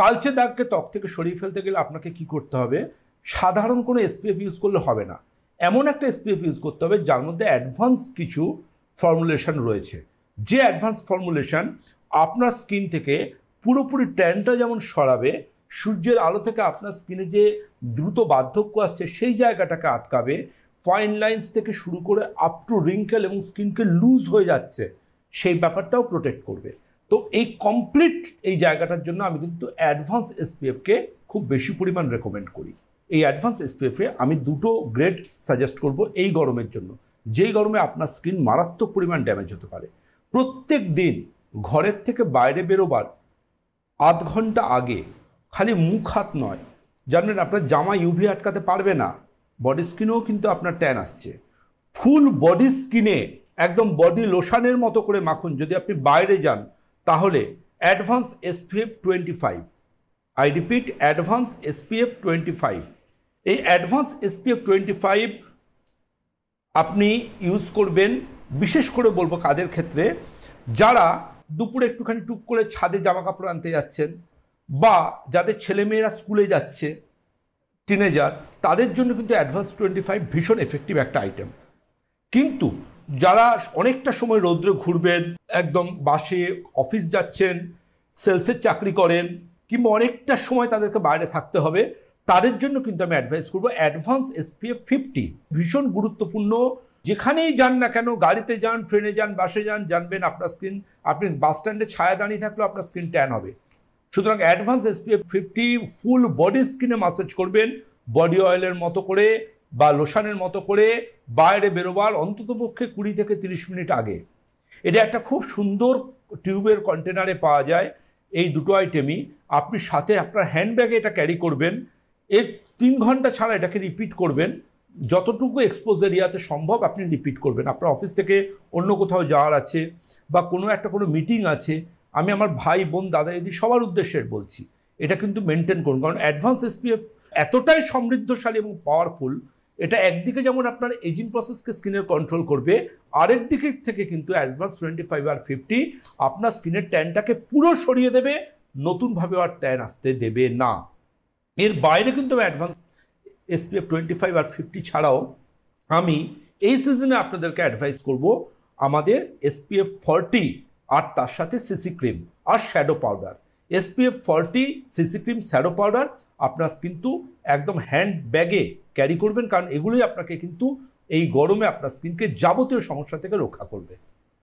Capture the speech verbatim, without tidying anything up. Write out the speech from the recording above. কালচে দাগকে ত্বক থেকে সরিয়ে ফেলতে গেলে আপনাকে কি করতে হবে, সাধারণ কোনো এসপিএফ ইউজ করলে হবে না, এমন একটা এসপিএফ ইউজ করতে হবে যার মধ্যে অ্যাডভান্স কিছু ফর্মুলেশন রয়েছে, যে অ্যাডভান্স ফর্মুলেশন আপনার স্কিন থেকে পুরোপুরি ট্যানটা যেমন সরাবে, সূর্যের আলো থেকে আপনার স্কিনে যে দ্রুত বার্ধক্য আসছে সেই জায়গাটাকে আটকাবে, ফাইন লাইন্স থেকে শুরু করে আপ টু রিঙ্কেল এবং স্কিনকে লুজ হয়ে যাচ্ছে সেই ব্যাপারটাও প্রোটেক্ট করবে। তো এই কমপ্লিট এই জায়গাটার জন্য আমি কিন্তু অ্যাডভান্স এসপিএফকে খুব বেশি পরিমাণ রেকমেন্ড করি। এই অ্যাডভান্স এসপিএফে আমি দুটো গ্রেড সাজেস্ট করব এই গরমের জন্য, যেই গরমে আপনার স্কিন মারাত্মক পরিমাণ ড্যামেজ হতে পারে। প্রত্যেক দিন ঘরের থেকে বাইরে বেরোবার আধ ঘন্টা আগে খালি মুখ হাত নয়, জানেন আপনার জামা ইউভি আটকাতে পারবে না, বডি স্কিনেও কিন্তু আপনার ট্যান আসছে। ফুল বডি স্কিনে একদম বডি লোশনের মতো করে মাখুন যদি আপনি বাইরে যান, তাহলে advance SPF twenty five I repeat advance SPF twenty five এই অ্যাডভান্স এসপিএফ টোয়েন্টি ফাইভ আপনি ইউজ করবেন। বিশেষ করে বলবো কাদের ক্ষেত্রে যারা দুপুরে একটুখানি টুক করে ছাদে জামা কাপড় আনতে যাচ্ছেন, বা যাদের ছেলেমেয়েরা স্কুলে যাচ্ছে টিনেজার, তাদের জন্য কিন্তু অ্যাডভান্স টোয়েন্টি ফাইভ ভীষণ এফেক্টিভ একটা আইটেম। কিন্তু যারা অনেকটা সময় রৌদ্রে ঘুরবেন, একদম বাসে অফিস যাচ্ছেন, সেলসের চাকরি করেন, কিংবা অনেকটা সময় তাদেরকে বাইরে থাকতে হবে, তাদের জন্য কিন্তু আমি অ্যাডভাইস করবো অ্যাডভান্স এসপিএফ ফিফটি। ভীষণ গুরুত্বপূর্ণ, যেখানেই যান না কেন, গাড়িতে যান, ট্রেনে যান, বাসে যান, জানবেন আপনার স্কিন, আপনি বাস স্ট্যান্ডে ছায়া দাঁড়িয়ে থাকলেও আপনার স্কিন ট্যান হবে। সুতরাং advance SPF fifty full body স্কিনে ম্যাসাজ করবেন বডি অয়েলের মতো করে বা লোশানের মতো করে বাইরে বেরোবার অন্ততপক্ষে কুড়ি থেকে তিরিশ মিনিট আগে। এটা একটা খুব সুন্দর টিউবের কন্টেনারে পাওয়া যায়। এই দুটো আইটেমই আপনি সাথে আপনার হ্যান্ডব্যাগে এটা ক্যারি করবেন। এর তিন ঘন্টা ছাড়া এটাকে রিপিট করবেন, যতটুকু এক্সপোজ এরিয়াতে সম্ভব আপনি রিপিট করবেন। আপনার অফিস থেকে অন্য কোথাও যাওয়ার আছে বা কোনো একটা কোনো মিটিং আছে, আমি আমার ভাই বোন দাদা দিদি সবার উদ্দেশ্যে বলছি, এটা কিন্তু মেনটেন করুন। কারণ অ্যাডভান্স এসপিএফ এতটাই সমৃদ্ধশালী এবং পাওয়ারফুল, এটা একদিকে যেমন আপনার এজিং প্রসেসকে স্কিনের কন্ট্রোল করবে, আরেক দিকে থেকে কিন্তু অ্যাডভান্স টোয়েন্টি ফাইভ আর ফিফটি আপনার স্কিনের ট্যানটাকে পুরো সরিয়ে দেবে, নতুনভাবে আর ট্যান আসতে দেবে না। এর বাইরে কিন্তু আমি অ্যাডভান্স এসপিএফ টোয়েন্টি ফাইভ আর ফিফটি ছাড়াও আমি এই সিজনে আপনাদেরকে অ্যাডভাইস করব আমাদের এসপিএফ ফর্টি আর তার সাথে সিসি ক্রিম আর shadow powder. SPF forty, CC cream, shadow powder আপনার কিন্তু একদম হ্যান্ড ব্যাগে ক্যারি করবেন, কারণ এগুলোই আপনাকে কিন্তু এই গরমে আপনার স্কিনকে যাবতীয় সমস্যা থেকে রক্ষা করবে।